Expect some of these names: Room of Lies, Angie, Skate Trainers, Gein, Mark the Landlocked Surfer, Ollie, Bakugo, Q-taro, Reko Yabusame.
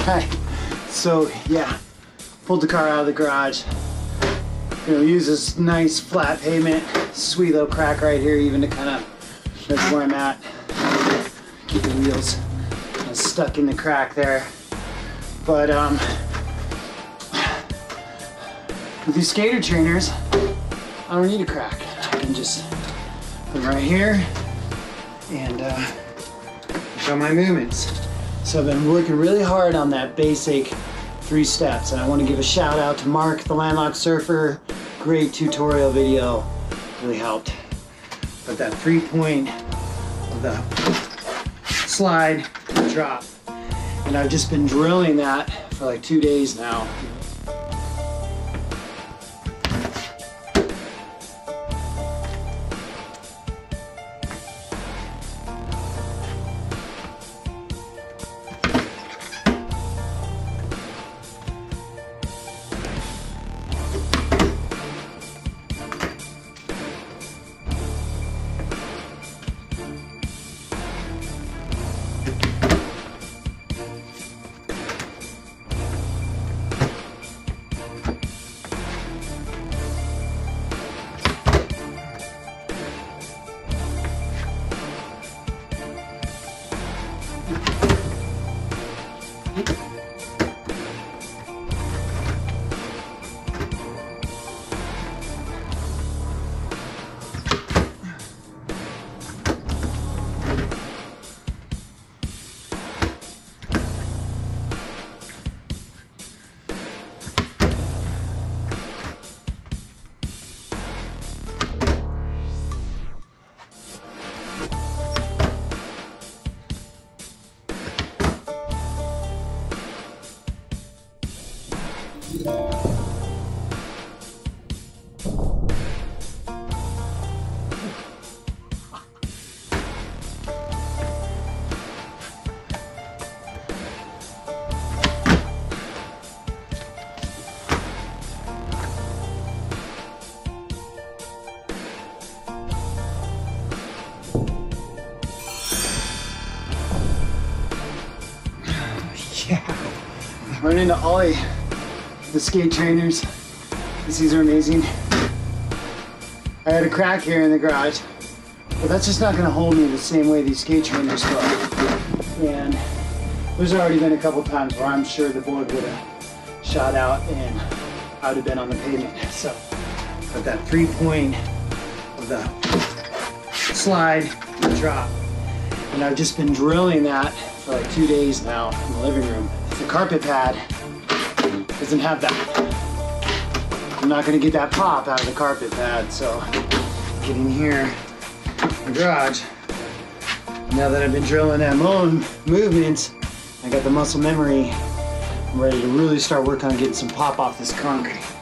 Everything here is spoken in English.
Okay, so yeah, pulled the car out of the garage. Gonna use this nice flat pavement, sweet little crack right here, even to kind of, that's where I'm at. Keep the wheels kind of stuck in the crack there. But with these skater trainers, I don't need a crack. I can just put them right here and show my movements. So I've been working really hard on that basic 3 steps, and I want to give a shout out to Mark the Landlocked Surfer. Great tutorial video, really helped. But that 3-point of the slide and drop, and I've just been drilling that for like 2 days now. Run into Ollie, the skate trainers. These are amazing. I had a crack here in the garage, but that's just not gonna hold me the same way these skate trainers will. And there's already been a couple times where I'm sure the board would have shot out and I would have been on the pavement. So, but that 3-point of the slide and drop. And I've just been drilling that for like 2 days now in the living room. The carpet pad doesn't have that. I'm not going to get that pop out of the carpet pad, so get in here in the garage. Now that I've been drilling that movements, I got the muscle memory. I'm ready to really start working on getting some pop off this concrete.